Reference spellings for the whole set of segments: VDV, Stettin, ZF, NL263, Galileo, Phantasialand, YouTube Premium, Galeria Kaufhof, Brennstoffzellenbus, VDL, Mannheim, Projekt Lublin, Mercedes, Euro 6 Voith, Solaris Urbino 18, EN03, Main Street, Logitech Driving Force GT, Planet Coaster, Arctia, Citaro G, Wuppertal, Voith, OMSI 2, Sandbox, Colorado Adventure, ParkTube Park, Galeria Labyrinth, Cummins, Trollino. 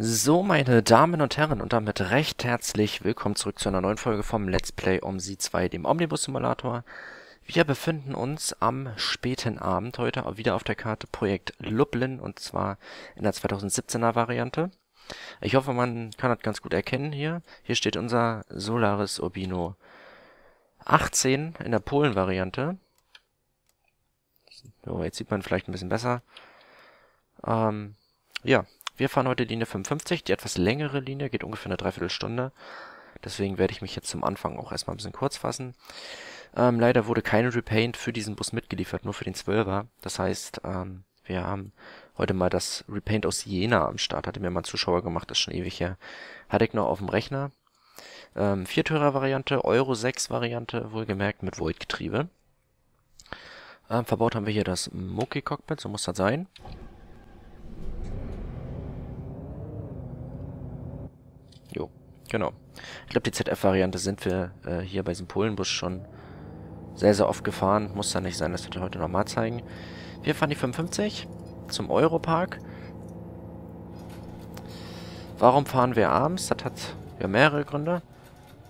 So, meine Damen und Herren, und damit recht herzlich willkommen zurück zu einer neuen Folge vom Let's Play OMSI 2, dem Omnibus-Simulator. Wir befinden uns am späten Abend heute wieder auf der Karte Projekt Lublin, und zwar in der 2017er Variante. Ich hoffe, man kann das ganz gut erkennen hier. Hier steht unser Solaris Urbino 18 in der Polen-Variante. So, jetzt sieht man vielleicht ein bisschen besser. Ja. Wir fahren heute Linie 55, die etwas längere Linie, geht ungefähr eine Dreiviertelstunde. Deswegen werde ich mich jetzt zum Anfang auch erstmal ein bisschen kurz fassen. Leider wurde kein Repaint für diesen Bus mitgeliefert, nur für den 12er. Das heißt, wir haben heute mal das Repaint aus Jena am Start. Hatte mir mal ein Zuschauer gemacht, ist schon ewig her. Hatte ich noch auf dem Rechner. Viertürer-Variante, Euro 6-Variante, wohlgemerkt mit Voith-Getriebe. Verbaut haben wir hier das Moki Cockpit, so muss das sein. Jo, genau. Ich glaube, die ZF-Variante sind wir hier bei diesem Polenbus schon sehr, sehr oft gefahren. Muss da nicht sein, das wird er heute nochmal zeigen. Wir fahren die 55 zum Europark. Warum fahren wir abends? Das hat ja mehrere Gründe.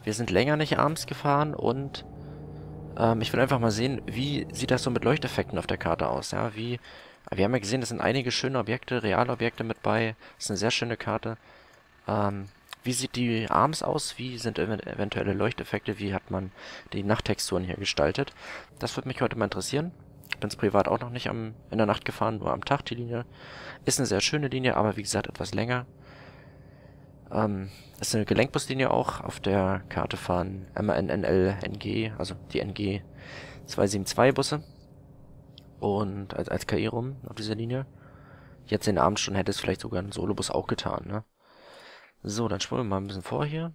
Wir sind länger nicht abends gefahren und ich will einfach mal sehen, wie sieht das so mit Leuchteffekten auf der Karte aus. Ja, wir haben ja gesehen, das sind einige schöne Objekte, Realobjekte mit bei. Das ist eine sehr schöne Karte. Wie sieht die abends aus? Wie sind eventuelle Leuchteffekte? Wie hat man die Nachttexturen hier gestaltet? Das würde mich heute mal interessieren. Ich bin es privat auch noch nicht in der Nacht gefahren, nur am Tag die Linie. Ist eine sehr schöne Linie, aber wie gesagt etwas länger. Ist eine Gelenkbuslinie auch. Auf der Karte fahren MAN, NL, NG, also die NG 272 Busse. Und als KI rum auf dieser Linie. Jetzt in den Abendstunden hätte es vielleicht sogar ein Solobus auch getan, ne? So, dann spulen wir mal ein bisschen vor hier.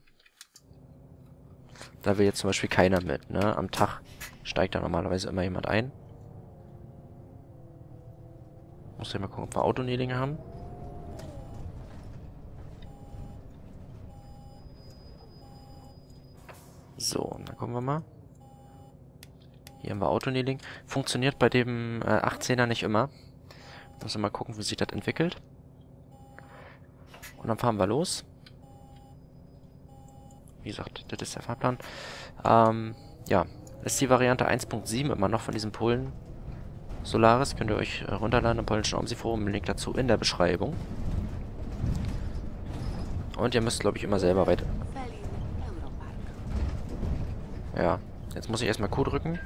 Da will jetzt zum Beispiel keiner mit, ne? Am Tag steigt da normalerweise immer jemand ein. Muss ja mal gucken, ob wir Autonählinge haben. So, dann gucken wir mal. Hier haben wir Autonähling. Funktioniert bei dem 18er nicht immer. Muss ja mal gucken, wie sich das entwickelt. Und dann fahren wir los. Wie gesagt, das ist der Fahrplan. Ja, ist die Variante 1.7 immer noch von diesem Polen Solaris. Könnt ihr euch runterladen im polnischen Omsiforum. Link dazu in der Beschreibung. Und ihr müsst, glaube ich, immer selber weiter. Ja, jetzt muss ich erstmal Q drücken.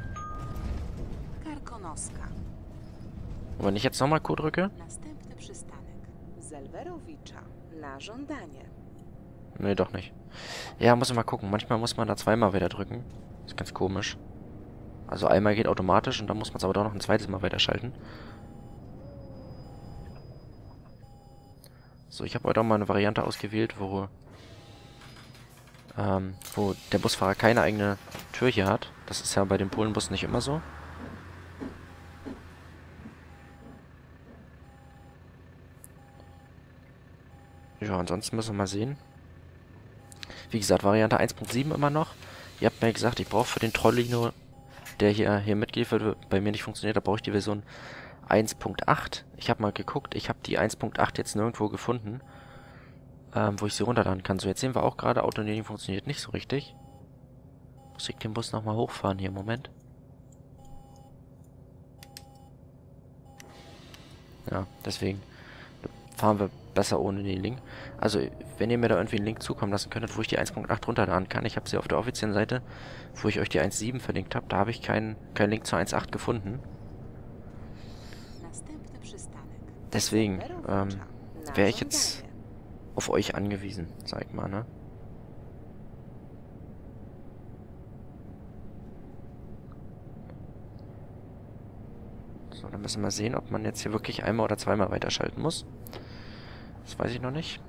Und wenn ich jetzt nochmal Q drücke. Nee, doch nicht. Ja, muss ich mal gucken. Manchmal muss man da zweimal wieder drücken. Ist ganz komisch. Also einmal geht automatisch und dann muss man es aber doch noch ein zweites Mal weiterschalten. So, ich habe heute auch mal eine Variante ausgewählt, wo der Busfahrer keine eigene Tür hier hat. Das ist ja bei dem Polenbus nicht immer so. Ja, ansonsten müssen wir mal sehen. Wie gesagt, Variante 1.7 immer noch. Ihr habt mir gesagt, ich brauche für den Trollino, der hier mitgeliefert wird, bei mir nicht funktioniert, da brauche ich die Version 1.8. Ich habe mal geguckt, ich habe die 1.8 jetzt nirgendwo gefunden, wo ich sie runterladen kann. So, jetzt sehen wir auch gerade, Autonähling funktioniert nicht so richtig. Muss ich den Bus nochmal hochfahren hier im Moment? Ja, deswegen fahren wir besser ohne den Link. Also, wenn ihr mir da irgendwie einen Link zukommen lassen könntet, wo ich die 1.8 runterladen kann. Ich habe sie auf der offiziellen Seite, wo ich euch die 1.7 verlinkt habe. Da habe ich keinen Link zur 1.8 gefunden. Deswegen wäre ich jetzt auf euch angewiesen, sag ich mal, ne? So, dann müssen wir sehen, ob man jetzt hier wirklich einmal oder zweimal weiterschalten muss. Das weiß ich noch nicht.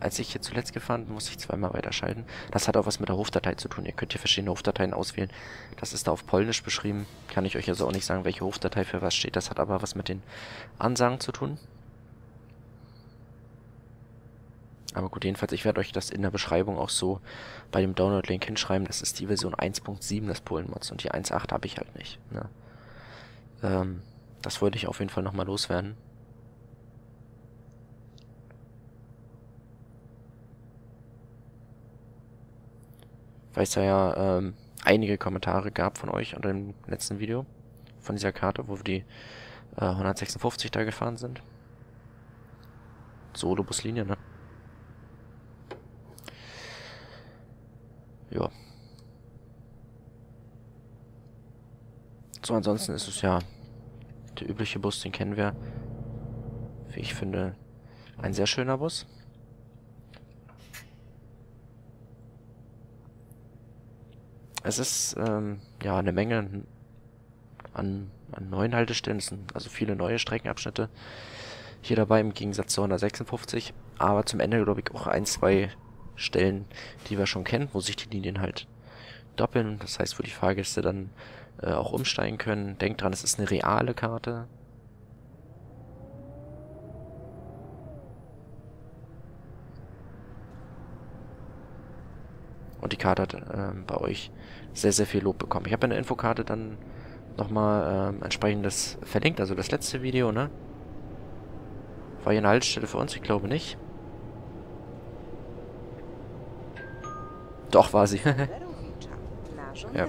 Als ich hier zuletzt gefahren bin, musste ich zweimal weiterschalten. Das hat auch was mit der Hofdatei zu tun. Ihr könnt hier verschiedene Hofdateien auswählen. Das ist da auf Polnisch beschrieben. Kann ich euch also auch nicht sagen, welche Hofdatei für was steht. Das hat aber was mit den Ansagen zu tun. Aber gut, jedenfalls, ich werde euch das in der Beschreibung auch so bei dem Download-Link hinschreiben. Das ist die Version 1.7 des Polenmods und die 1.8 habe ich halt nicht. Ne? Das wollte ich auf jeden Fall nochmal loswerden. Weil es da ja einige Kommentare gab von euch unter dem letzten Video von dieser Karte, wo wir die 156 da gefahren sind. Solo-Buslinie, ne? Ja. So, ansonsten ist es ja der übliche Bus, den kennen wir. Wie ich finde, ein sehr schöner Bus. Es ist, ja, eine Menge an neuen Haltestellen, also viele neue Streckenabschnitte hier dabei, im Gegensatz zu 156, aber zum Ende, glaube ich, auch ein, zwei Stellen, die wir schon kennen, wo sich die Linien halt doppeln, das heißt, wo die Fahrgäste dann auch umsteigen können. Denkt dran, es ist eine reale Karte. Und die Karte hat bei euch sehr, sehr viel Lob bekommen. Ich habe in der Infokarte dann nochmal entsprechendes verlinkt, also das letzte Video, ne? War hier eine Haltestelle für uns? Ich glaube nicht. Doch, war sie. Ja.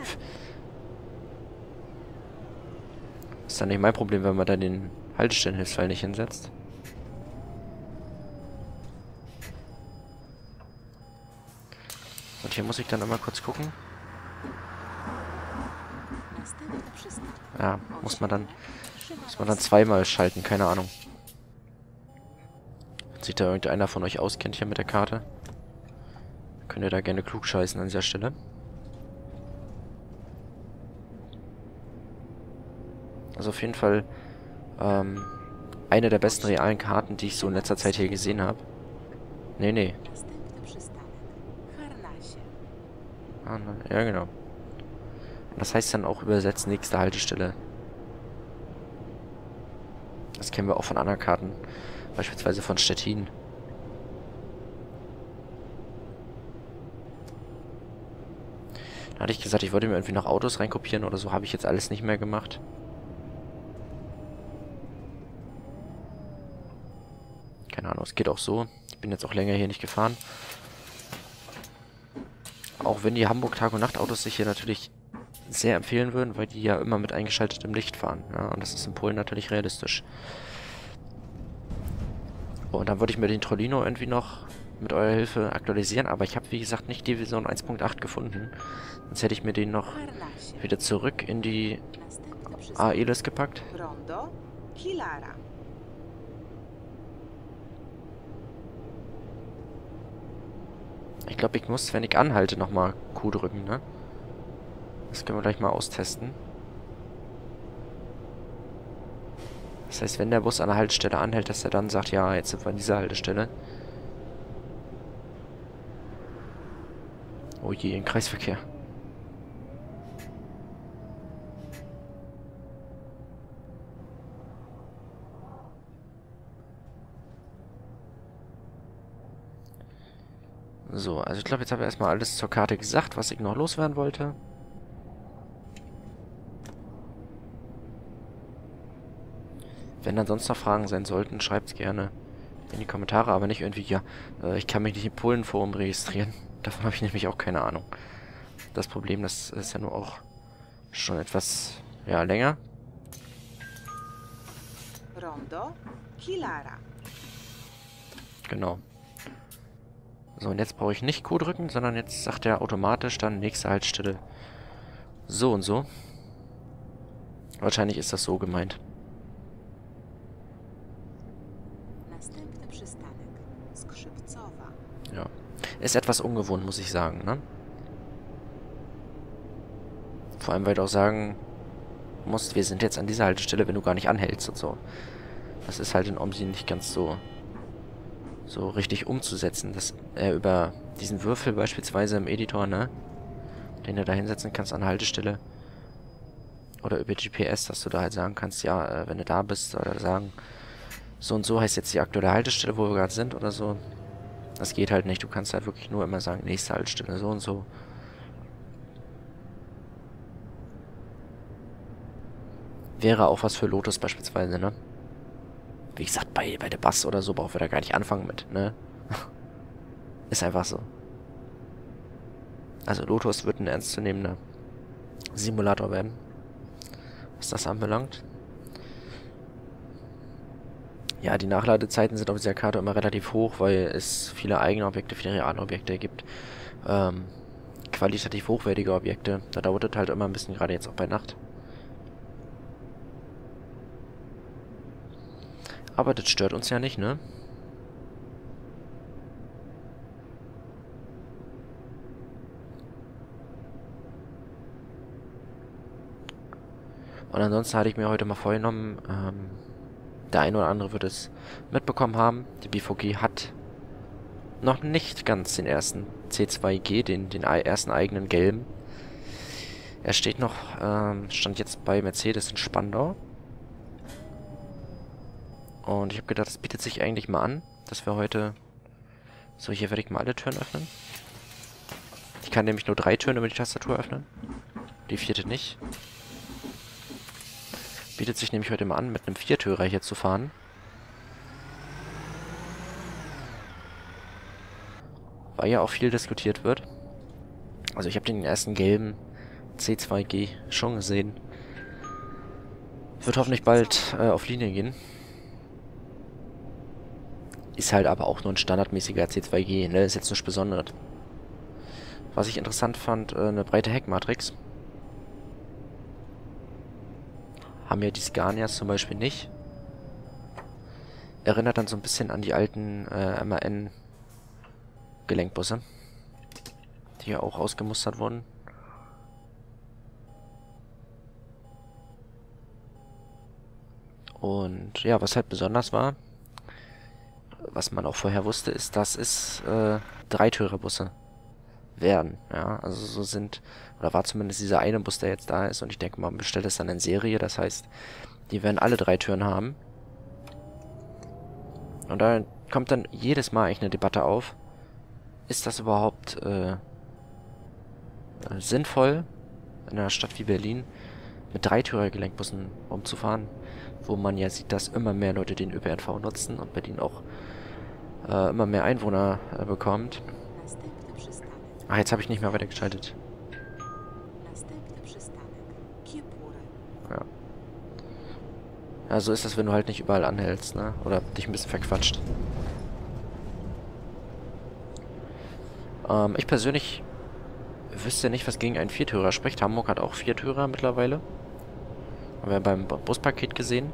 Ist dann nicht mein Problem, wenn man da den Haltestellenhilfsfall nicht hinsetzt. Und hier muss ich dann immer kurz gucken. Ja, muss man dann zweimal schalten, keine Ahnung. Wenn sich da irgendeiner von euch auskennt hier mit der Karte, könnt ihr da gerne klug scheißen an dieser Stelle. Also auf jeden Fall eine der besten realen Karten, die ich so in letzter Zeit hier gesehen habe. Nee. Ja, genau. Das heißt dann auch übersetzt nächste Haltestelle. Das kennen wir auch von anderen Karten. Beispielsweise von Stettin. Da hatte ich gesagt, ich wollte mir irgendwie noch Autos reinkopieren oder so. Habe ich jetzt alles nicht mehr gemacht. Keine Ahnung, es geht auch so. Ich bin jetzt auch länger hier nicht gefahren. Auch wenn die Hamburg Tag- und Nachtautos sich hier natürlich sehr empfehlen würden, weil die ja immer mit eingeschaltetem Licht fahren. Ja, und das ist in Polen natürlich realistisch. Und dann würde ich mir den Trollino irgendwie noch mit eurer Hilfe aktualisieren, aber ich habe, wie gesagt, nicht die Version 1.8 gefunden. Sonst hätte ich mir den noch wieder zurück in die AE-List gepackt. Ich glaube, ich muss, wenn ich anhalte, nochmal Q drücken, ne? Das können wir gleich mal austesten. Das heißt, wenn der Bus an der Haltestelle anhält, dass er dann sagt, ja, jetzt sind wir an dieser Haltestelle. Oh je, im Kreisverkehr. So, also ich glaube, jetzt habe ich erstmal alles zur Karte gesagt, was ich noch loswerden wollte. Wenn dann sonst noch Fragen sein sollten, schreibt es gerne in die Kommentare, aber nicht irgendwie, ja, ich kann mich nicht im Polenforum registrieren. Davon habe ich nämlich auch keine Ahnung. Das Problem, das ist ja nur auch schon etwas, ja, länger. Rondo, Kilara. Genau. So, und jetzt brauche ich nicht Q drücken, sondern jetzt sagt er automatisch dann nächste Haltestelle so und so. Wahrscheinlich ist das so gemeint. Ja, ist etwas ungewohnt, muss ich sagen, ne? Vor allem, weil du auch sagen musst, wir sind jetzt an dieser Haltestelle, wenn du gar nicht anhältst und so. Das ist halt in OMSI nicht ganz so richtig umzusetzen, dass er über diesen Würfel beispielsweise im Editor, ne, den du da hinsetzen kannst an der Haltestelle, oder über GPS, dass du da halt sagen kannst, ja, wenn du da bist, oder sagen, so und so heißt jetzt die aktuelle Haltestelle, wo wir gerade sind, oder so. Das geht halt nicht. Du kannst halt wirklich nur immer sagen, nächste Haltestelle so und so. Wäre auch was für Lotus beispielsweise, ne? Wie gesagt, bei der Bus oder so brauchen wir da gar nicht anfangen mit, ne? Ist einfach so. Also Lotus wird ein ernstzunehmender Simulator werden, was das anbelangt. Ja, die Nachladezeiten sind auf dieser Karte immer relativ hoch, weil es viele eigene Objekte, viele reale Objekte gibt. Qualitativ hochwertige Objekte. Da dauert es halt immer ein bisschen, gerade jetzt auch bei Nacht. Aber das stört uns ja nicht, ne? Und ansonsten hatte ich mir heute mal vorgenommen, der eine oder andere wird es mitbekommen haben, die BVG hat noch nicht ganz den ersten C2G, den ersten eigenen gelben. Er steht noch, stand jetzt bei Mercedes in Spandau. Und ich habe gedacht, das bietet sich eigentlich mal an, dass wir heute... So, hier werde ich mal alle Türen öffnen. Ich kann nämlich nur 3 Türen über die Tastatur öffnen. Die vierte nicht. Bietet sich nämlich heute mal an, mit einem Viertürer hier zu fahren. Weil ja auch viel diskutiert wird. Also ich habe den ersten gelben C2G schon gesehen. Wird hoffentlich bald auf Linie gehen. Ist halt aber auch nur ein standardmäßiger C2G, ne? Ist jetzt nichts Besonderes. Was ich interessant fand, eine breite Heckmatrix. Haben ja die Scanias zum Beispiel nicht. Erinnert dann so ein bisschen an die alten MAN Gelenkbusse, die ja auch ausgemustert wurden. Und ja, was halt besonders war, was man auch vorher wusste, ist, dass es Dreitürerbusse werden. Ja, also so sind, oder war zumindest dieser eine Bus, der jetzt da ist. Und ich denke mal, man bestellt es dann in Serie. Das heißt, die werden alle 3 Türen haben. Und da kommt dann jedes Mal eigentlich eine Debatte auf. Ist das überhaupt sinnvoll, in einer Stadt wie Berlin mit Dreitürer-Gelenkbussen umzufahren? Wo man ja sieht, dass immer mehr Leute den ÖPNV nutzen und Berlin auch immer mehr Einwohner bekommt. Ach, jetzt habe ich nicht mehr weitergeschaltet. Ja. Ja, so ist das, wenn du halt nicht überall anhältst, ne? Oder dich ein bisschen verquatscht. Ich persönlich wüsste nicht, was gegen einen Viertürer spricht. Hamburg hat auch Viertürer mittlerweile. Haben wir beim Buspaket gesehen.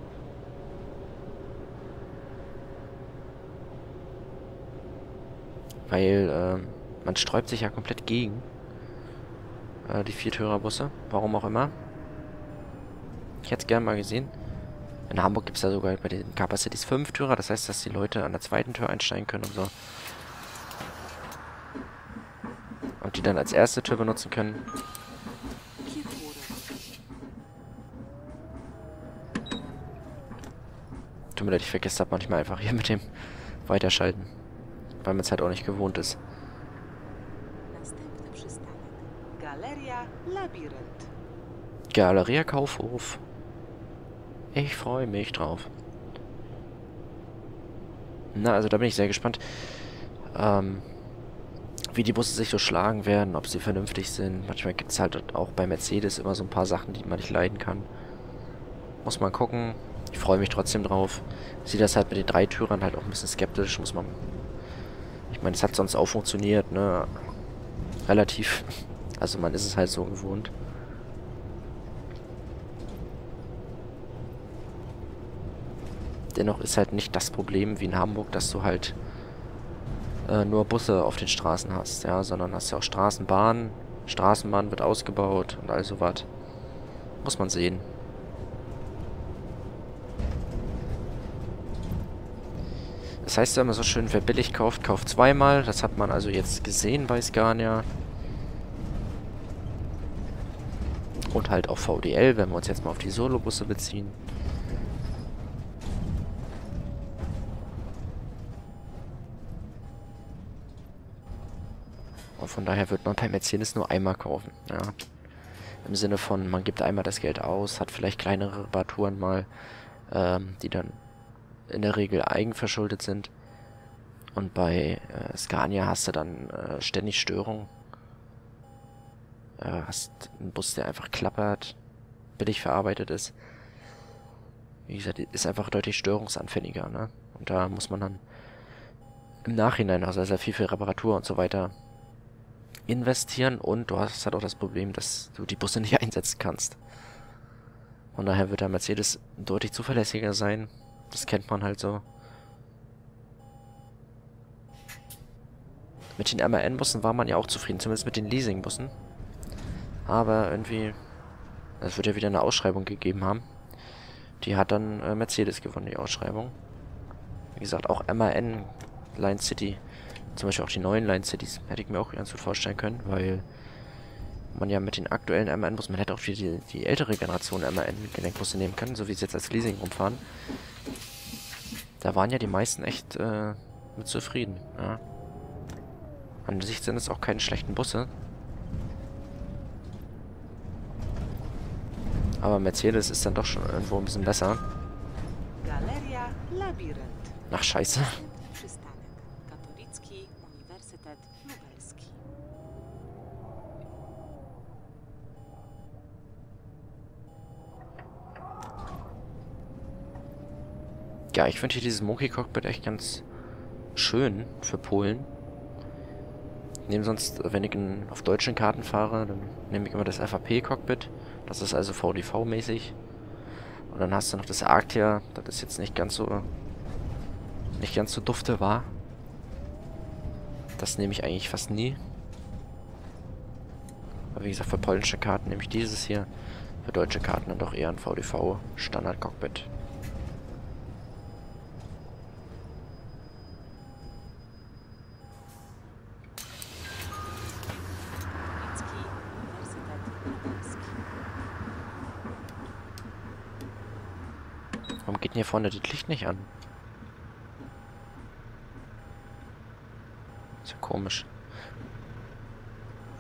Weil man sträubt sich ja komplett gegen die Viertürerbusse. Warum auch immer. Ich hätte es gerne mal gesehen. In Hamburg gibt es ja sogar bei den Capacities 5-Türer. Das heißt, dass die Leute an der zweiten Tür einsteigen können und so. Und die dann als erste Tür benutzen können. Tut mir leid, ich vergesse das manchmal einfach hier mit dem Weiterschalten. Weil man es halt auch nicht gewohnt ist. Galeria Labyrinth. Galeria Kaufhof. Ich freue mich drauf. Na, also da bin ich sehr gespannt, wie die Busse sich so schlagen werden, ob sie vernünftig sind. Manchmal gibt es halt auch bei Mercedes immer so ein paar Sachen, die man nicht leiden kann. Muss man gucken. Ich freue mich trotzdem drauf. Ich sehe das halt mit den Dreitürern halt auch ein bisschen skeptisch, muss man... Ich meine, es hat sonst auch funktioniert, ne? Relativ. Also man ist es halt so gewohnt. Dennoch ist halt nicht das Problem wie in Hamburg, dass du halt nur Busse auf den Straßen hast, ja? Sondern hast ja auch Straßenbahnen. Straßenbahn wird ausgebaut und all sowas. Muss man sehen. Das heißt ja immer so schön, wer billig kauft, kauft zweimal. Das hat man also jetzt gesehen bei Scania. Und halt auch VDL, wenn wir uns jetzt mal auf die Solobusse beziehen. Und von daher wird man bei Mercedes nur einmal kaufen. Ja. Im Sinne von, man gibt einmal das Geld aus, hat vielleicht kleinere Reparaturen mal, die dann in der Regel eigenverschuldet sind. Und bei Scania hast du dann ständig Störungen. Hast einen Bus, der einfach klappert, billig verarbeitet ist. Wie gesagt, ist einfach deutlich störungsanfälliger, ne? Und da muss man dann im Nachhinein, also sehr viel Reparatur und so weiter investieren, und du hast halt auch das Problem, dass du die Busse nicht einsetzen kannst. Von daher wird der Mercedes deutlich zuverlässiger sein. Das kennt man halt so. Mit den MAN-Bussen war man ja auch zufrieden, zumindest mit den Leasing-Bussen. Aber irgendwie, es wird ja wieder eine Ausschreibung gegeben haben. Die hat dann Mercedes gewonnen, die Ausschreibung. Wie gesagt, auch MAN, Line-City, zum Beispiel auch die neuen Line-Cities, hätte ich mir auch ganz gut vorstellen können, weil man ja mit den aktuellen MAN-Bussen, man hätte auch die ältere Generation MAN-Gelenkbusse nehmen können, so wie sie jetzt als Leasing rumfahren. Da waren ja die meisten echt mit zufrieden. Ja. An sich sind es auch keine schlechten Busse. Aber Mercedes ist dann doch schon irgendwo ein bisschen besser. Galeria Labyrinth. Ach, scheiße. Ja, ich finde hier dieses Moki Cockpit echt ganz schön für Polen. Ich nehme sonst, wenn ich auf deutschen Karten fahre, dann nehme ich immer das FAP Cockpit. Das ist also VDV-mäßig. Und dann hast du noch das Arctia. Das ist jetzt nicht ganz so dufte war. Das nehme ich eigentlich fast nie. Aber wie gesagt, für polnische Karten nehme ich dieses hier. Für deutsche Karten dann doch eher ein VDV Standard Cockpit. Warum geht denn hier vorne das Licht nicht an? Ist ja komisch.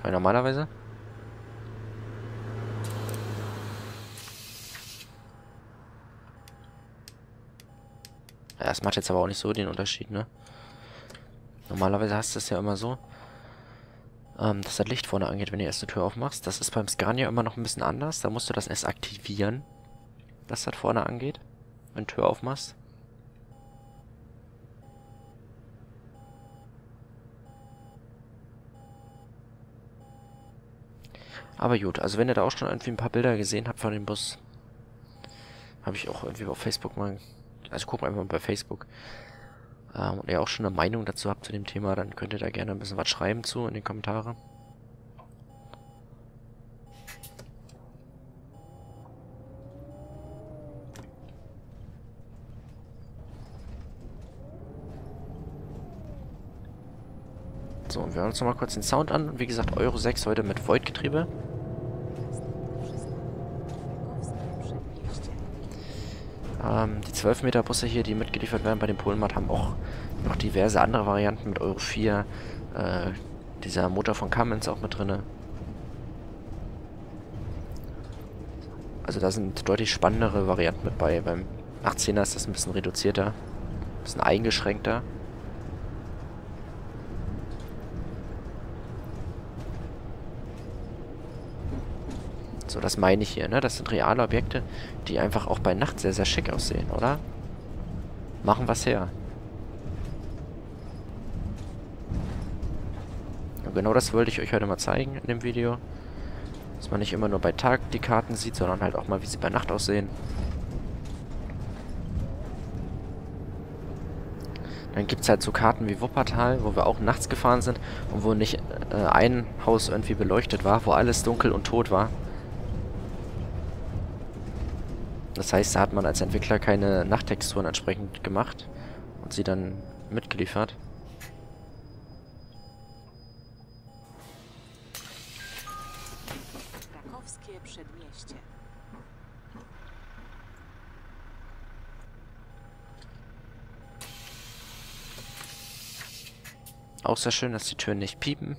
Weil normalerweise... Ja, das macht jetzt aber auch nicht so den Unterschied, ne? Normalerweise hast du es ja immer so, dass das Licht vorne angeht, wenn du erst die Tür aufmachst. Das ist beim Scania immer noch ein bisschen anders. Da musst du das erst aktivieren, dass das vorne angeht, wenn Tür aufmachst. Aber gut, also wenn ihr da auch schon irgendwie ein paar Bilder gesehen habt von dem Bus, habe ich auch irgendwie auf Facebook mal, also guckt einfach mal bei Facebook, und ihr auch schon eine Meinung dazu habt zu dem Thema, dann könnt ihr da gerne ein bisschen was schreiben zu in den Kommentaren. So, und wir hören uns nochmal kurz den Sound an. Und wie gesagt, Euro 6 heute mit Voith-Getriebe. Die 12 Meter Busse hier, die mitgeliefert werden bei dem Polenmarkt, haben auch noch diverse andere Varianten mit Euro 4. Dieser Motor von Cummins auch mit drin. Also da sind deutlich spannendere Varianten mit bei. Beim 18er ist das ein bisschen reduzierter, ein bisschen eingeschränkter. So, das meine ich hier, ne? Das sind reale Objekte, die einfach auch bei Nacht sehr, sehr schick aussehen, oder? Machen was her. Und genau das wollte ich euch heute mal zeigen in dem Video. Dass man nicht immer nur bei Tag die Karten sieht, sondern halt auch mal, wie sie bei Nacht aussehen. Dann gibt es halt so Karten wie Wuppertal, wo wir auch nachts gefahren sind und wo nicht ein Haus irgendwie beleuchtet war, wo alles dunkel und tot war. Das heißt, da hat man als Entwickler keine Nachttexturen entsprechend gemacht und sie dann mitgeliefert. Auch sehr schön, dass die Türen nicht piepen.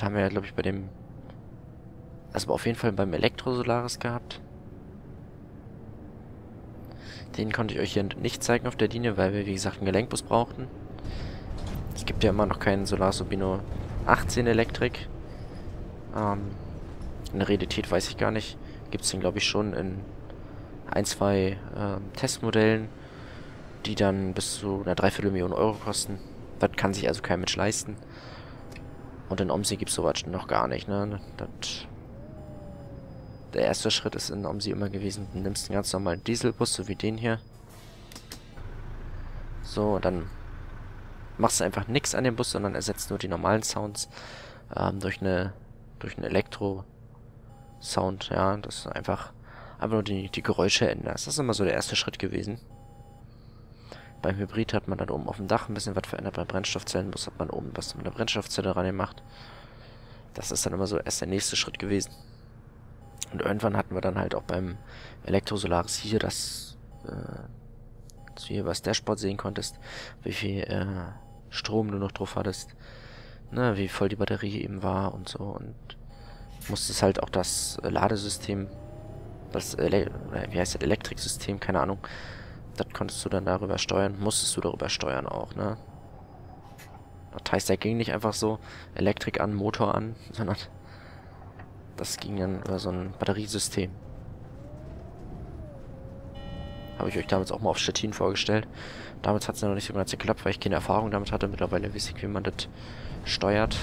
Cockpit haben wir ja, glaube ich, bei dem... Also auf jeden Fall beim Elektrosolaris gehabt. Den konnte ich euch hier nicht zeigen auf der Linie, weil wir, wie gesagt, einen Gelenkbus brauchten. Es gibt ja immer noch keinen Solaris Urbino 18 Elektrik. In der Realität weiß ich gar nicht. Gibt es den, glaube ich, schon in ein, zwei Testmodellen, die dann bis zu einer 3/4 Million Euro kosten. Das kann sich also kein Mensch leisten. Und in OMSI gibt es sowas noch gar nicht, ne? Der erste Schritt ist in OMSI immer gewesen, du nimmst einen ganz normalen Dieselbus, so wie den hier. So, und dann machst du einfach nichts an dem Bus, sondern ersetzt nur die normalen Sounds durch einen Elektro-Sound. Ja, das ist einfach nur die Geräusche ändern. Das ist immer so der erste Schritt gewesen. Beim Hybrid hat man dann oben auf dem Dach ein bisschen was verändert, beim Brennstoffzellenbus hat man oben was mit der Brennstoffzelle ran gemacht. Das ist dann immer so erst der nächste Schritt gewesen. Und irgendwann hatten wir dann halt auch beim Elektrosolaris hier, dass du hier über das Dashboard sehen konntest, wie viel Strom du noch drauf hattest, ne, wie voll die Batterie eben war und so. Und musstest halt auch das Ladesystem, das Elektriksystem, keine Ahnung, das konntest du dann darüber steuern, musstest du darüber steuern auch, ne. Das heißt, da ging nicht einfach so Elektrik an, Motor an, sondern... Das ging dann über so ein Batteriesystem. Habe ich euch damals auch mal auf Stettin vorgestellt. Damals hat es ja noch nicht so ganz geklappt, weil ich keine Erfahrung damit hatte. Mittlerweile weiß ich, wie man das steuert.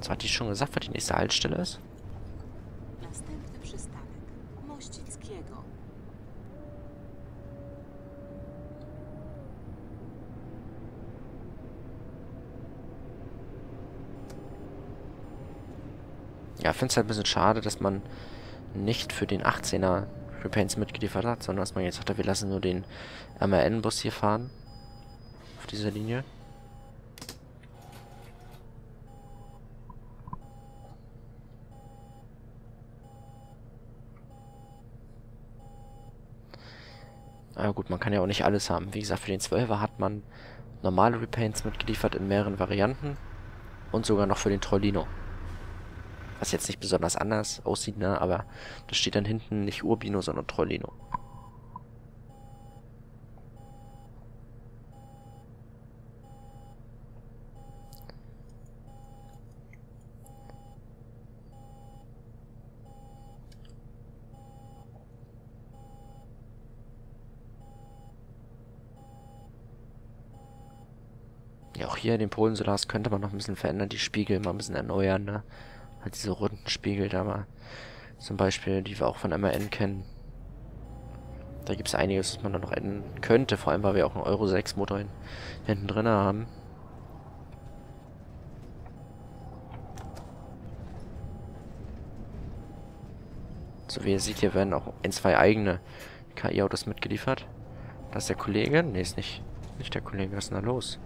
So, hat die schon gesagt, was die nächste Haltestelle ist? Ja, finde es halt ein bisschen schade, dass man nicht für den 18er Repaints mitgeliefert hat, sondern dass man jetzt sagt, wir lassen nur den MAN-Bus hier fahren. Auf dieser Linie. Aber gut, man kann ja auch nicht alles haben. Wie gesagt, für den 12er hat man normale Repaints mitgeliefert in mehreren Varianten und sogar noch für den Trollino. Was jetzt nicht besonders anders aussieht, ne? Aber das steht dann hinten nicht Urbino, sondern Trollino. Ja, auch hier den Polen-Solars könnte man noch ein bisschen verändern, die Spiegel mal ein bisschen erneuern, ne? Halt diese runden Spiegel da mal. Zum Beispiel, die wir auch von MAN kennen. Da gibt es einiges, was man da noch ändern könnte. Vor allem, weil wir auch einen Euro 6 Motor hinten drin haben. So, wie ihr seht, hier werden auch ein, zwei eigene KI-Autos mitgeliefert. Das ist der Kollege. Ne, ist nicht der Kollege. Was ist denn da los?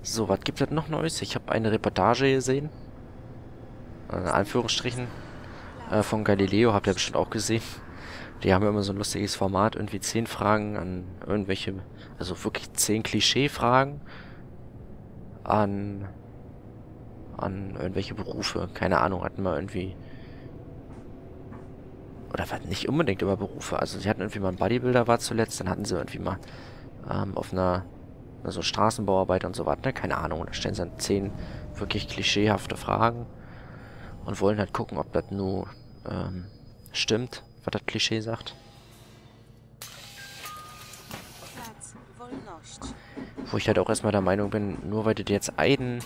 So, was gibt es noch Neues? Ich habe eine Reportage gesehen. In Anführungsstrichen. Von Galileo, habt ihr bestimmt auch gesehen. Die haben ja immer so ein lustiges Format. Irgendwie 10 Fragen an irgendwelche... Also wirklich 10 Klischee-Fragen an irgendwelche Berufe. Keine Ahnung, hatten wir irgendwie... Oder war nicht unbedingt immer Berufe. Also sie hatten irgendwie mal einen Bodybuilder, war zuletzt. Dann hatten sie irgendwie mal auf einer... Also Straßenbauarbeiter und so weiter, ne? Keine Ahnung. Da stellen sie dann 10 wirklich klischeehafte Fragen und wollen halt gucken, ob das nur stimmt, was das Klischee sagt. Wo ich halt auch erstmal der Meinung bin, nur weil du dir jetzt ein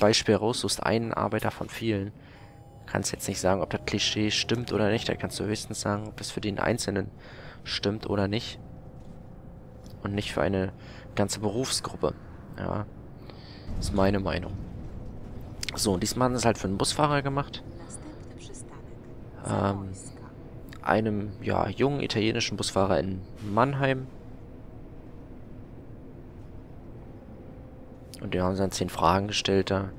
Beispiel raussuchst, einen Arbeiter von vielen, kannst jetzt nicht sagen, ob das Klischee stimmt oder nicht. Da kannst du höchstens sagen, ob das für den Einzelnen stimmt oder nicht. und nicht für eine ganze Berufsgruppe. Ja, ist meine Meinung. So, und diesmal haben wir es halt für einen Busfahrer gemacht. Einem, ja, jungen italienischen Busfahrer in Mannheim. Und die haben dann 10 Fragen gestellt da.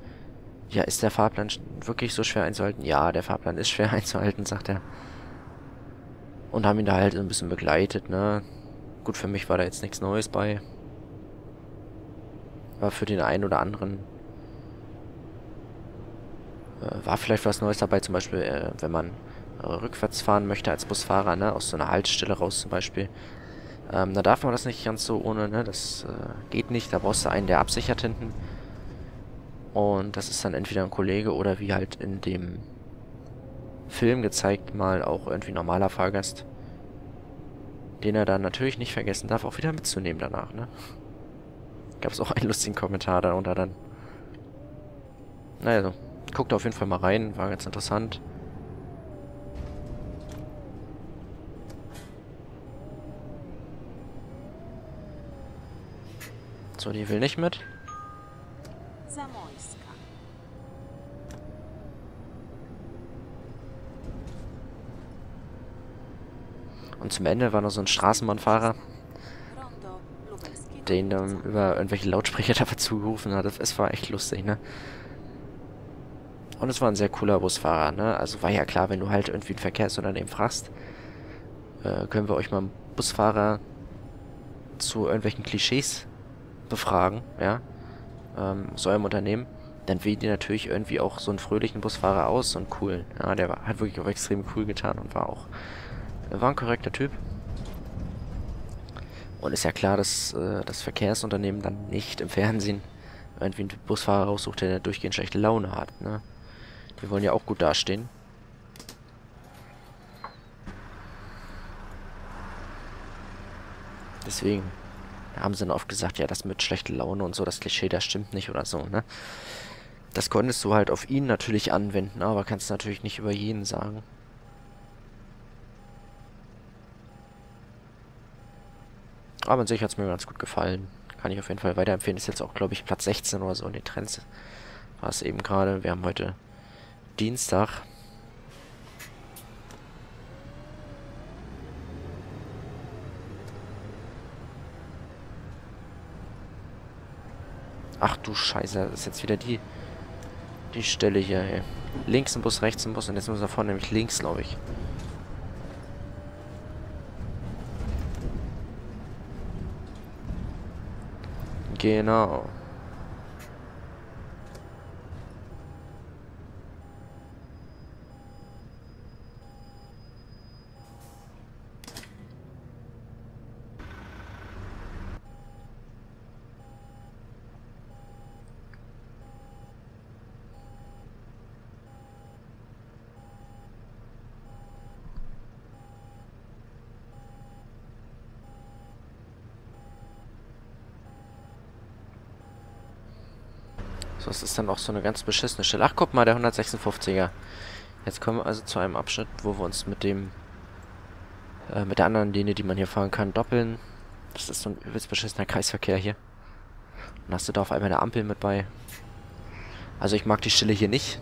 Ja, ist der Fahrplan wirklich so schwer einzuhalten? Ja, der Fahrplan ist schwer einzuhalten, sagt er. Und haben ihn da halt so ein bisschen begleitet, ne? Gut, für mich war da jetzt nichts Neues bei. War für den einen oder anderen... war vielleicht was Neues dabei, zum Beispiel, wenn man rückwärts fahren möchte als Busfahrer, ne? Aus so einer Haltestelle raus zum Beispiel. Da darf man das nicht ganz so ohne, ne? Das geht nicht, da brauchst du einen, der absichert hinten. Und das ist dann entweder ein Kollege oder wie halt in dem Film gezeigt, mal auch irgendwie normaler Fahrgast. Den er dann natürlich nicht vergessen darf, auch wieder mitzunehmen danach, ne? Gab es auch einen lustigen Kommentar darunter dann. Naja, so. Guckt auf jeden Fall mal rein, war ganz interessant. So, die will nicht mit. Und zum Ende war noch so ein Straßenbahnfahrer, den dann über irgendwelche Lautsprecher dafür zugerufen hat. Es war echt lustig, ne? Und es war ein sehr cooler Busfahrer, ne? Also war ja klar, wenn du halt irgendwie ein Verkehrsunternehmen fragst, können wir euch mal einen Busfahrer zu irgendwelchen Klischees befragen, ja? So einem Unternehmen. Dann wählt ihr natürlich irgendwie auch so einen fröhlichen Busfahrer aus, so einen coolen. Ja, der war, hat wirklich auch extrem cool getan und war auch... war ein korrekter Typ. Und ist ja klar, dass das Verkehrsunternehmen dann nicht im Fernsehen irgendwie einen Busfahrer raussucht, der durchgehend schlechte Laune hat, ne? Die wollen ja auch gut dastehen. Deswegen haben sie dann oft gesagt, ja, das mit schlechter Laune und so, das Klischee, das stimmt nicht oder so, ne? Das konntest du halt auf ihn natürlich anwenden, aber kannst natürlich nicht über jeden sagen. Aber an sich hat es mir ganz gut gefallen. Kann ich auf jeden Fall weiterempfehlen. Ist jetzt auch, glaube ich, Platz 16 oder so in den Trends. War es eben gerade. Wir haben heute Dienstag. Ach du Scheiße, das ist jetzt wieder die Stelle hier, ey. Links ein Bus, rechts ein Bus und jetzt müssen wir vorne nämlich links, glaube ich. Genau. So, es ist dann auch so eine ganz beschissene Stelle. Ach, guck mal, der 156er. Jetzt kommen wir also zu einem Abschnitt, wo wir uns mit dem, mit der anderen Linie, die man hier fahren kann, doppeln. Das ist so ein übelst beschissener Kreisverkehr hier. Und hast du da auf einmal eine Ampel mit bei. Also ich mag die Stelle hier nicht.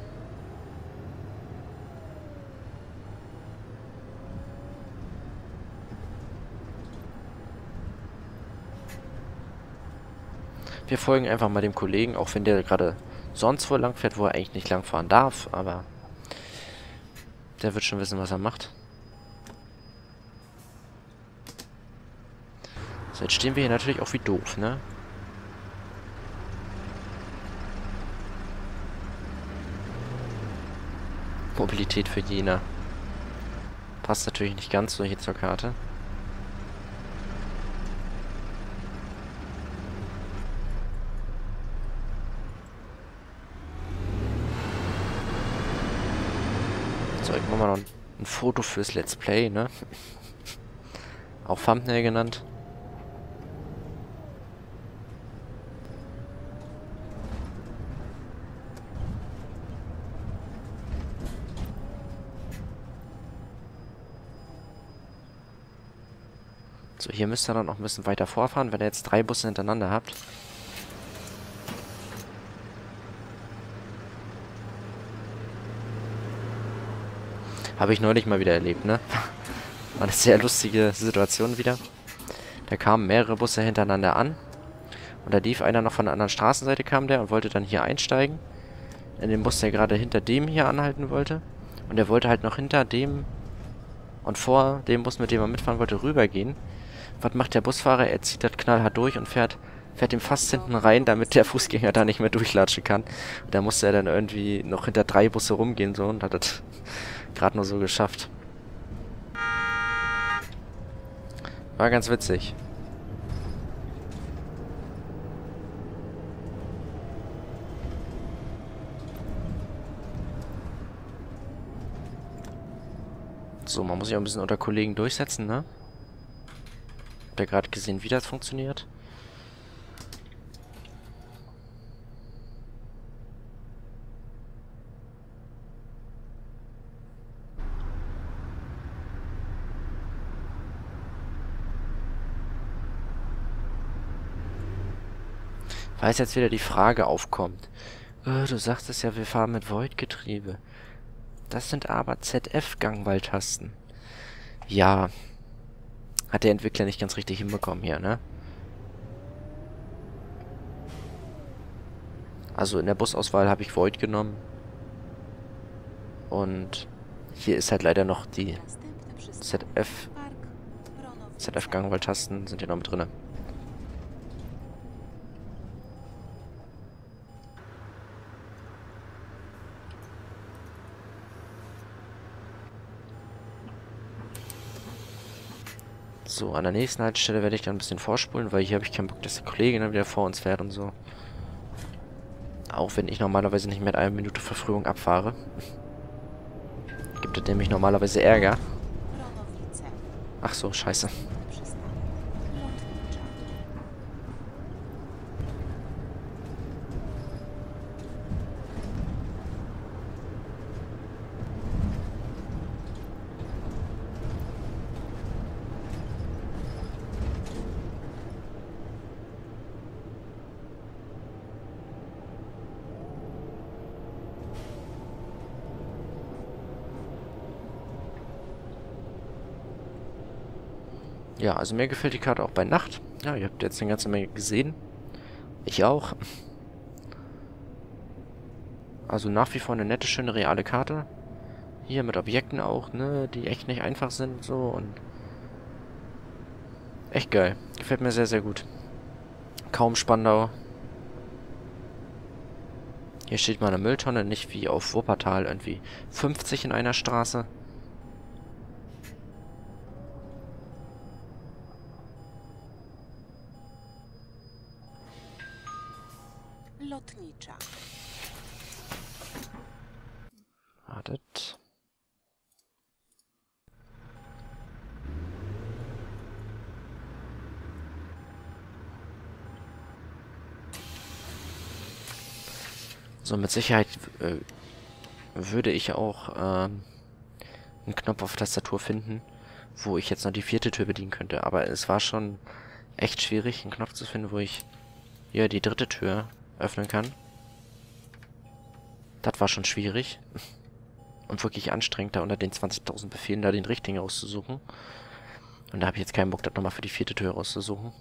Wir folgen einfach mal dem Kollegen, auch wenn der gerade sonst wo lang fährt, wo er eigentlich nicht lang fahren darf, aber der wird schon wissen, was er macht. So, jetzt stehen wir hier natürlich auch wie doof, ne? Mobilität für Jena. Passt natürlich nicht ganz so hier zur Karte. Machen wir noch ein Foto fürs Let's Play, ne? Auch Thumbnail genannt. So, hier müsst ihr dann noch ein bisschen weiter vorfahren, wenn ihr jetzt 3 Busse hintereinander habt. Habe ich neulich mal wieder erlebt, ne? War eine sehr lustige Situation wieder. Da kamen mehrere Busse hintereinander an. Und da lief einer noch von der anderen Straßenseite, kam der und wollte dann hier einsteigen. In den Bus, der gerade hinter dem hier anhalten wollte. Und er wollte halt noch hinter dem und vor dem Bus, mit dem er mitfahren wollte, rübergehen. Was macht der Busfahrer? Er zieht das knallhart durch und fährt ihm fast hinten rein, damit der Fußgänger da nicht mehr durchlatschen kann. Und da musste er dann irgendwie noch hinter 3 Busse rumgehen so und hat das gerade nur so geschafft. War ganz witzig. So, man muss sich auch ein bisschen unter Kollegen durchsetzen, ne? Habt ihr gerade gesehen, wie das funktioniert? Weil jetzt wieder die Frage aufkommt. Du sagst es ja, wir fahren mit Voith-Getriebe. Das sind aber ZF-Gangwahltasten. Ja. Hat der Entwickler nicht ganz richtig hinbekommen hier, ne? Also in der Busauswahl habe ich Voith genommen. Und hier ist halt leider noch die ZF-Gangwahltasten sind hier noch mit drin. So, an der nächsten Haltestelle werde ich dann ein bisschen vorspulen, weil hier habe ich keinen Bock, dass der Kollege dann wieder vor uns fährt und so. Auch wenn ich normalerweise nicht mit einer Minute Verfrühung abfahre. Gibt es nämlich normalerweise Ärger. Ach so, scheiße. Ja, also mir gefällt die Karte auch bei Nacht. Ja, ihr habt jetzt eine ganze Menge gesehen. Ich auch. Also nach wie vor eine nette, schöne, reale Karte. Hier mit Objekten auch, ne, die echt nicht einfach sind, so und... Echt geil. Gefällt mir sehr, sehr gut. Kaum Spandau. Hier steht mal eine Mülltonne, nicht wie auf Wuppertal irgendwie 50 in einer Straße. Wartet. So, mit Sicherheit würde ich auch einen Knopf auf Tastatur finden, wo ich jetzt noch die 4. Tür bedienen könnte. Aber es war schon echt schwierig, einen Knopf zu finden, wo ich ja die 3. Tür öffnen kann. Das war schon schwierig und wirklich anstrengend, da unter den 20.000 Befehlen da den richtigen auszusuchen. Und da habe ich jetzt keinen Bock, das nochmal für die 4. Tür rauszusuchen.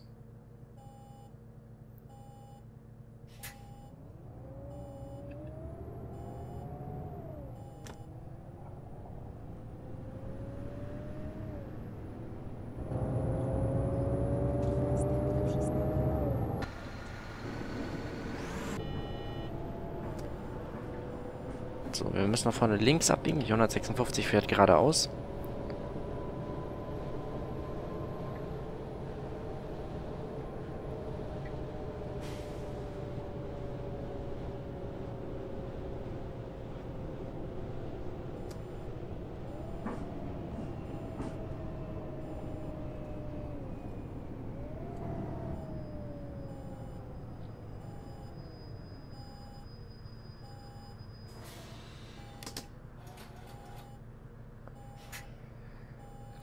So, wir müssen nach vorne links abbiegen. Die 156 fährt geradeaus.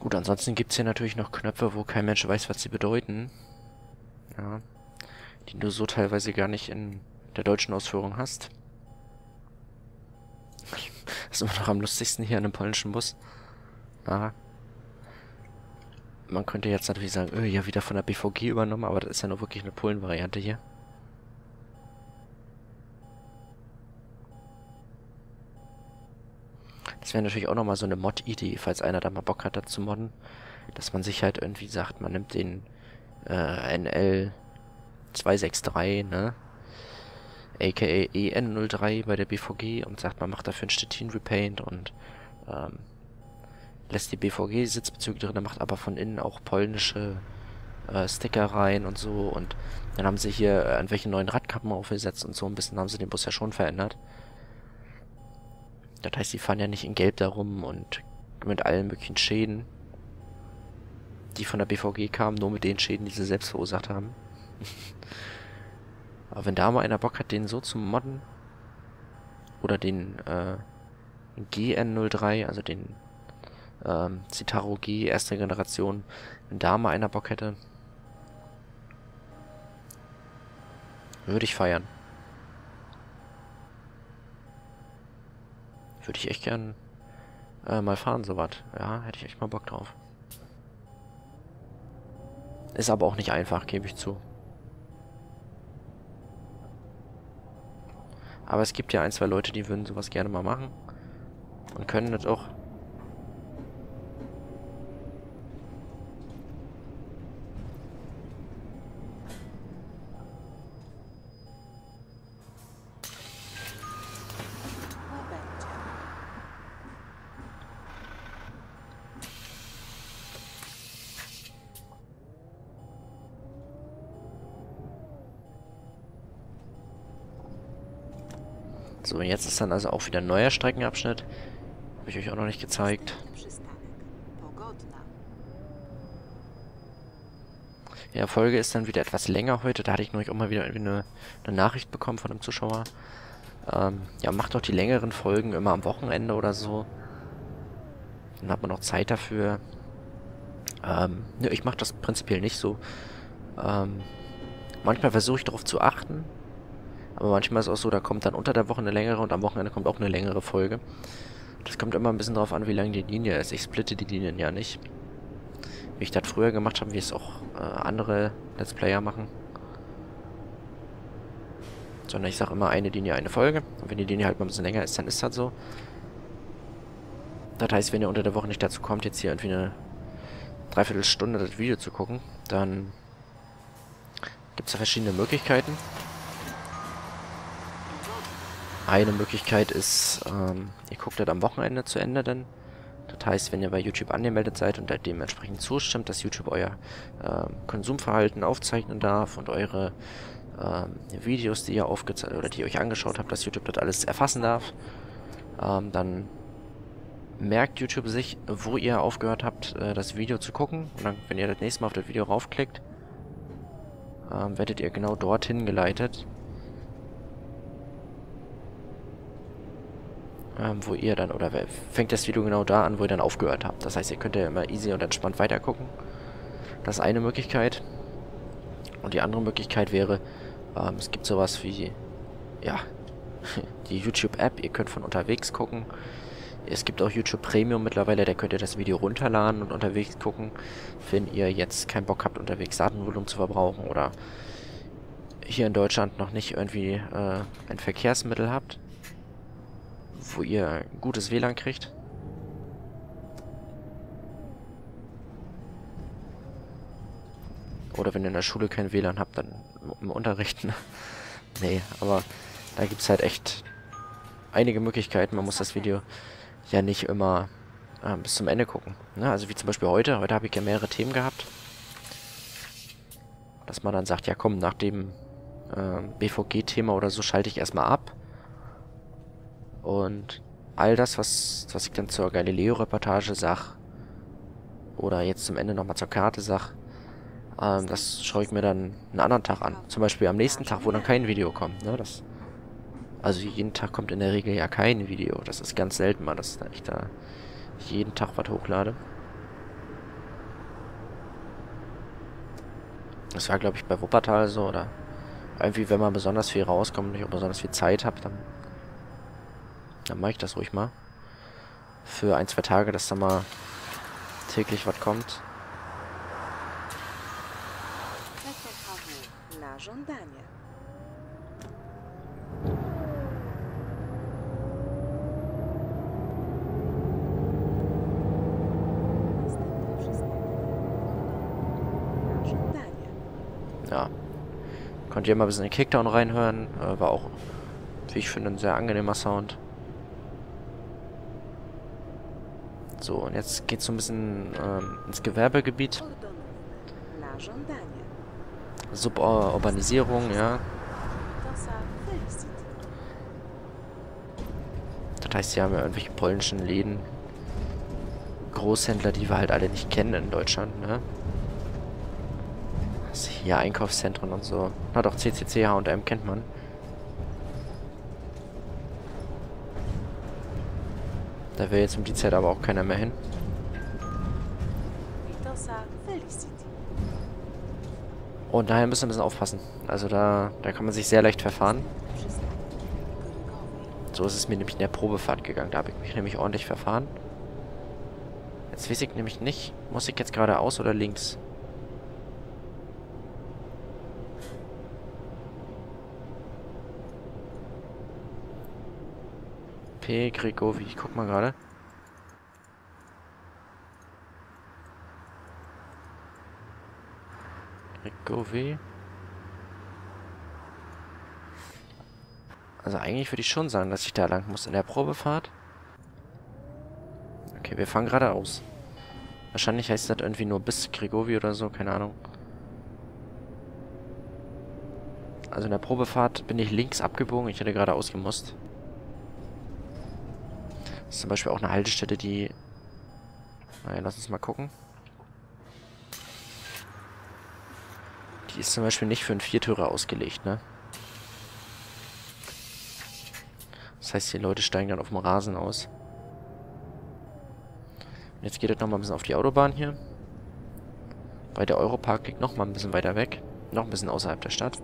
Gut, ansonsten gibt es hier natürlich noch Knöpfe, wo kein Mensch weiß, was sie bedeuten. Ja, die du so teilweise gar nicht in der deutschen Ausführung hast. Das ist immer noch am lustigsten hier an einem polnischen Bus. Aha. Man könnte jetzt natürlich sagen, ja, wieder von der BVG übernommen, aber das ist ja nur wirklich eine Polen-Variante hier. Das wäre natürlich auch nochmal so eine Mod-Idee, falls einer da mal Bock hat, dazu modden, dass man sich halt irgendwie sagt, man nimmt den NL263, ne? Aka EN03 bei der BVG und sagt, man macht dafür einen Stettin-Repaint und lässt die BVG-Sitzbezüge drin, macht aber von innen auch polnische Sticker rein und so, und dann haben sie hier an welchen neuen Radkappen aufgesetzt und so ein bisschen haben sie den Bus ja schon verändert. Das heißt, die fahren ja nicht in Gelb darum und mit allen möglichen Schäden, die von der BVG kamen, nur mit den Schäden, die sie selbst verursacht haben. Aber wenn da mal einer Bock hat, den so zu modden, oder den GN03, also den Citaro G, erste Generation, wenn da mal einer Bock hätte, würde ich feiern. Würde ich echt gern mal fahren, sowas. Ja, hätte ich echt mal Bock drauf. Ist aber auch nicht einfach, gebe ich zu. Aber es gibt ja ein, zwei Leute, die würden sowas gerne mal machen. Und können das auch. So, jetzt ist dann also auch wieder ein neuer Streckenabschnitt. Habe ich euch auch noch nicht gezeigt. Ja, Folge ist dann wieder etwas länger heute. Da hatte ich neulich auch mal wieder eine Nachricht bekommen von einem Zuschauer. Ja, macht doch die längeren Folgen immer am Wochenende oder so. Dann hat man noch Zeit dafür. Ne, ich mache das prinzipiell nicht so. Manchmal versuche ich darauf zu achten. Aber manchmal ist es auch so, da kommt dann unter der Woche eine längere und am Wochenende kommt auch eine längere Folge. Das kommt immer ein bisschen drauf an, wie lang die Linie ist. Ich splitte die Linien ja nicht. Wie ich das früher gemacht habe, wie es auch andere Let's Player machen. Sondern ich sage immer eine Linie, eine Folge. Und wenn die Linie halt mal ein bisschen länger ist, dann ist das so. Das heißt, wenn ihr unter der Woche nicht dazu kommt, jetzt hier irgendwie eine Dreiviertelstunde das Video zu gucken, dann gibt es ja verschiedene Möglichkeiten. Eine Möglichkeit ist, ihr guckt das am Wochenende zu Ende dann. Das heißt, wenn ihr bei YouTube angemeldet seid und dementsprechend zustimmt, dass YouTube euer Konsumverhalten aufzeichnen darf und eure Videos, die ihr aufgezeichnet oder die ihr euch angeschaut habt, dass YouTube das alles erfassen darf, dann merkt YouTube sich, wo ihr aufgehört habt, das Video zu gucken. Und dann, wenn ihr das nächste Mal auf das Video raufklickt, werdet ihr genau dorthin geleitet, wo ihr dann, oder fängt das Video genau da an, wo ihr dann aufgehört habt. Das heißt, ihr könnt ja immer easy und entspannt weitergucken. Das ist eine Möglichkeit. Und die andere Möglichkeit wäre, es gibt sowas wie, ja, die YouTube-App. Ihr könnt von unterwegs gucken. Es gibt auch YouTube Premium mittlerweile, da könnt ihr das Video runterladen und unterwegs gucken, wenn ihr jetzt keinen Bock habt, unterwegs Datenvolumen zu verbrauchen oder hier in Deutschland noch nicht irgendwie ein Verkehrsmittel habt, wo ihr ein gutes WLAN kriegt. Oder wenn ihr in der Schule kein WLAN habt, dann im Unterricht. Ne? Nee, aber da gibt es halt echt einige Möglichkeiten. Man muss das Video ja nicht immer bis zum Ende gucken. Ne? Also wie zum Beispiel heute. Heute habe ich ja mehrere Themen gehabt. Dass man dann sagt, ja komm, nach dem BVG-Thema oder so schalte ich erstmal ab. Und all das, was ich dann zur Galileo-Reportage sag, oder jetzt zum Ende nochmal zur Karte sag, das schaue ich mir dann einen anderen Tag an. Zum Beispiel am nächsten Tag, wo dann kein Video kommt. Ne? Das, also jeden Tag kommt in der Regel ja kein Video. Das ist ganz selten mal, dass ich da jeden Tag was hochlade. Das war, glaube ich, bei Wuppertal so, oder? Irgendwie, wenn man besonders viel rauskommt und ich auch besonders viel Zeit habe, dann mache ich das ruhig mal. Für ein, zwei Tage, dass da mal täglich was kommt. Ja. Könnt ihr mal ein bisschen in den Kickdown reinhören. War auch, wie ich finde, ein sehr angenehmer Sound. So, und jetzt geht's so ein bisschen ins Gewerbegebiet. Suburbanisierung, ja. Das heißt, hier haben wir irgendwelche polnischen Läden. Großhändler, die wir halt alle nicht kennen in Deutschland, ne? Also hier Einkaufszentren und so. Na doch, CCC, H&M kennt man. Da will jetzt um die Zeit aber auch keiner mehr hin. Und daher müssen wir ein bisschen aufpassen. Also da kann man sich sehr leicht verfahren. So ist es mir nämlich in der Probefahrt gegangen. Da habe ich mich nämlich ordentlich verfahren. Jetzt weiß ich nämlich nicht, muss ich jetzt geradeaus oder links? P. Gregovi, ich guck mal gerade. Gregovi. Also eigentlich würde ich schon sagen, dass ich da lang muss in der Probefahrt. Okay, wir fahren geradeaus. Wahrscheinlich heißt das irgendwie nur bis Gregovi oder so, keine Ahnung. Also in der Probefahrt bin ich links abgebogen, ich hätte geradeaus gemusst. Das ist zum Beispiel auch eine Haltestelle, die... Naja, lass uns mal gucken. Die ist zum Beispiel nicht für einen Viertürer ausgelegt, ne? Das heißt, die Leute steigen dann auf dem Rasen aus. Und jetzt geht es nochmal ein bisschen auf die Autobahn hier. Weil der Europark liegt nochmal ein bisschen weiter weg. Noch ein bisschen außerhalb der Stadt.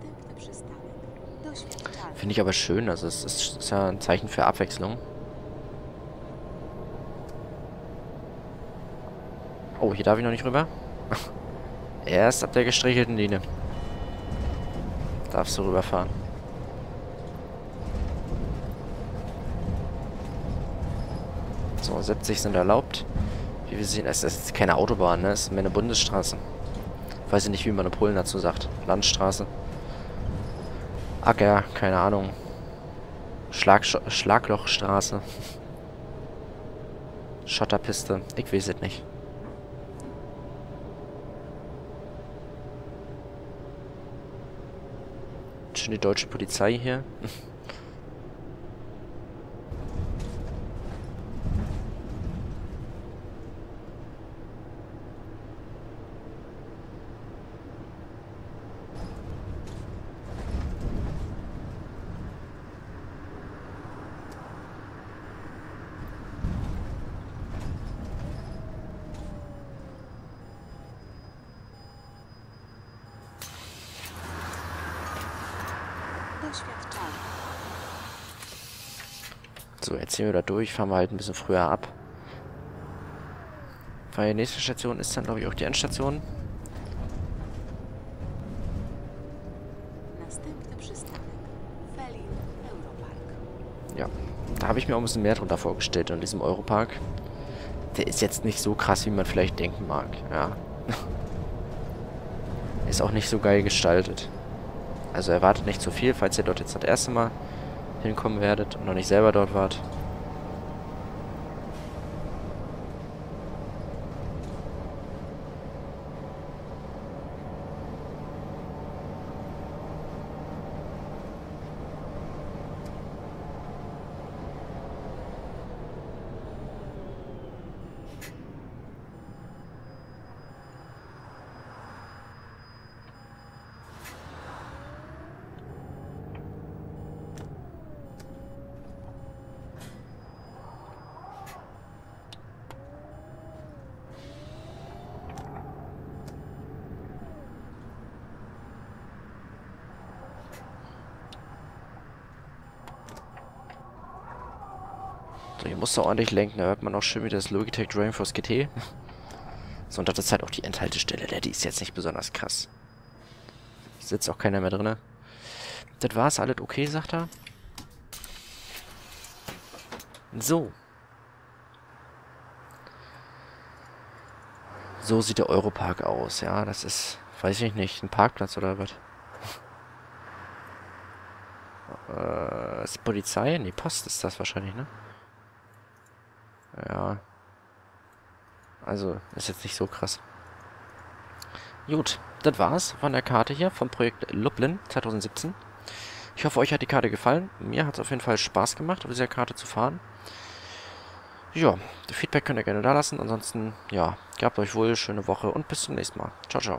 Finde ich aber schön, also es ist ja ein Zeichen für Abwechslung. Oh, hier darf ich noch nicht rüber. Erst ab der gestrichelten Linie. Darfst du rüberfahren. So, 70 sind erlaubt. Wie wir sehen, es ist keine Autobahn, ne? Es ist mehr eine Bundesstraße. Ich weiß nicht, wie man in Polen dazu sagt. Landstraße. Acker, keine Ahnung. Schlaglochstraße. Schotterpiste. Ich weiß es nicht. Schon die deutsche Polizei hier. So, jetzt sind wir da durch, fahren wir halt ein bisschen früher ab. Weil die nächste Station ist dann, glaube ich, auch die Endstation. Ja, da habe ich mir auch ein bisschen mehr drunter vorgestellt an diesem Europark. Der ist jetzt nicht so krass, wie man vielleicht denken mag, ja. Ist auch nicht so geil gestaltet. Also erwartet nicht zu viel, falls ihr dort jetzt das erste Mal hinkommen werdet und noch nicht selber dort wart. So, hier musst du ordentlich lenken. Da hört man auch schön wieder das Logitech Driving Force GT. So, und das ist halt auch die Endhaltestelle. Die ist jetzt nicht besonders krass. Sitzt auch keiner mehr drin. Das war's, alles okay, sagt er. So. So sieht der Europark aus. Ja, das ist, weiß ich nicht, ein Parkplatz oder was? Ist die Polizei? Nee, Post ist das wahrscheinlich, ne? Ja. Also, ist jetzt nicht so krass. Gut, das war's von der Karte hier, vom Projekt Lublin 2017. Ich hoffe, euch hat die Karte gefallen. Mir hat es auf jeden Fall Spaß gemacht, auf dieser Karte zu fahren. Ja, Feedback könnt ihr gerne da lassen. Ansonsten, ja, gehabt euch wohl, schöne Woche und bis zum nächsten Mal. Ciao, ciao.